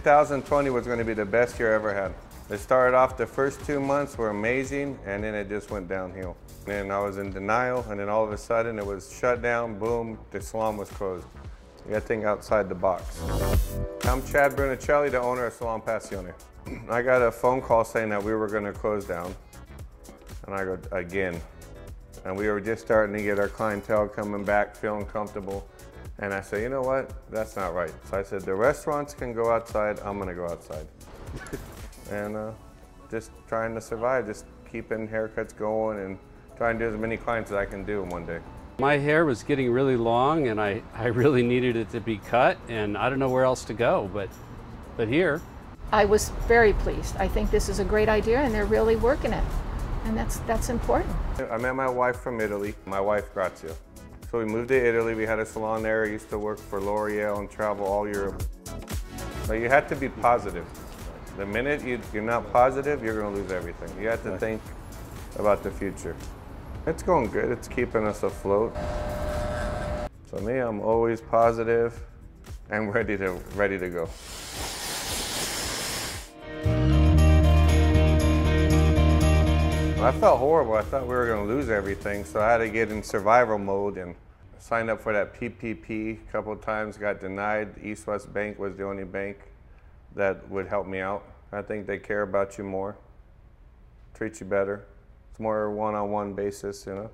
2020 was going to be the best year I ever had. It started off, the first 2 months were amazing, and then it just went downhill. And I was in denial, and then all of a sudden it was shut down, boom, the salon was closed. You got to think outside the box. I'm Chad Brunochelli, the owner of Salon Passione. I got a phone call saying that we were going to close down, and I go, again. And we were just starting to get our clientele coming back, feeling comfortable. And I said, you know what, that's not right. So I said, the restaurants can go outside, I'm going to go outside. And just trying to survive, just keeping haircuts going and trying to do as many clients as I can do in one day. My hair was getting really long and I really needed it to be cut, and I don't know where else to go but here. I was very pleased. I think this is a great idea and they're really working it, and that's important. I met my wife from Italy, my wife Grazia. So we moved to Italy, we had a salon there. I used to work for L'Oreal and travel all Europe. So you have to be positive. The minute you're not positive, you're going to lose everything. You have to think about the future. It's going good. It's keeping us afloat. So me, I'm always positive and ready to go. I felt horrible. I thought we were going to lose everything, so I had to get in survival mode and signed up for that PPP a couple of times, got denied. East West Bank was the only bank that would help me out. I think they care about you more, treat you better. It's more one-on-one basis, you know.